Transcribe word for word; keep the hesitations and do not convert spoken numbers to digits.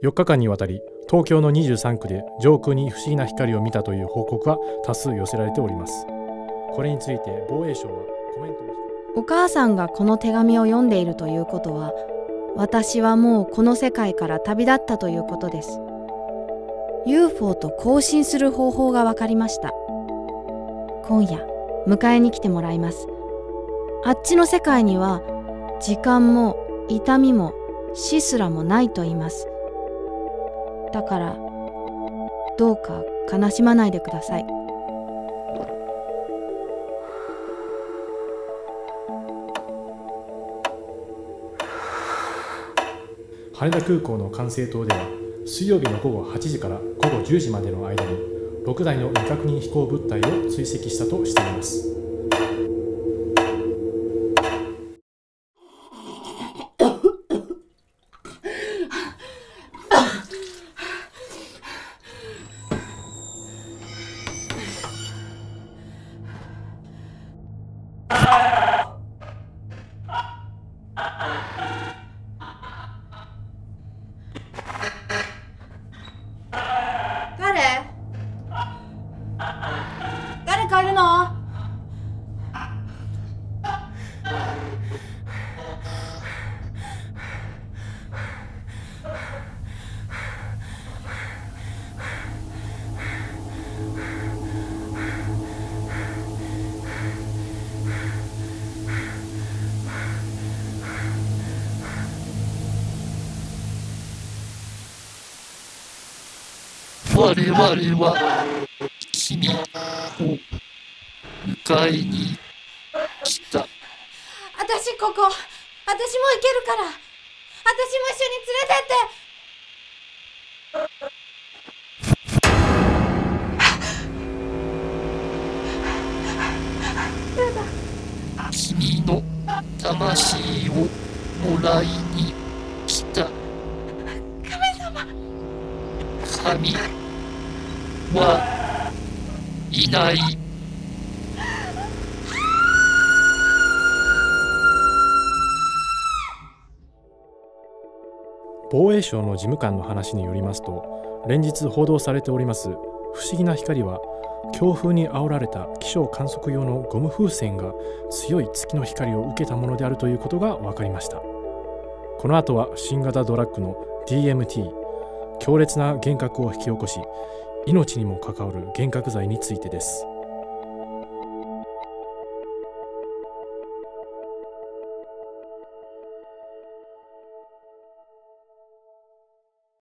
よっかかんにわたり東京のにじゅうさんくで上空に不思議な光を見たという報告は多数寄せられております。これについて防衛省はコメントをして、お母さんがこの手紙を読んでいるということは、私はもうこの世界から旅立ったということです。 ユーフォー と交信する方法が分かりました。今夜迎えに来てもらいます。あっちの世界には時間も痛みも死すらもないと言います。だからどうか悲しまないでください。羽田空港の管制塔では、水曜日のごごはちじからごごじゅうじまでの間にろくだいの未確認飛行物体を追跡したとしています。我々は君を迎えに来た。私ここ、私も行けるから、私も一緒に連れてって。君の魂をもらいに来た。神様、神はいない。防衛省の事務官の話によりますと、連日報道されております不思議な光は、強風に煽られた気象観測用のゴム風船が強い月の光を受けたものであるということが分かりました。この後は新型ドラッグの ディーエムティー、 強烈な幻覚を引き起こし命にも関わる幻覚剤についてです。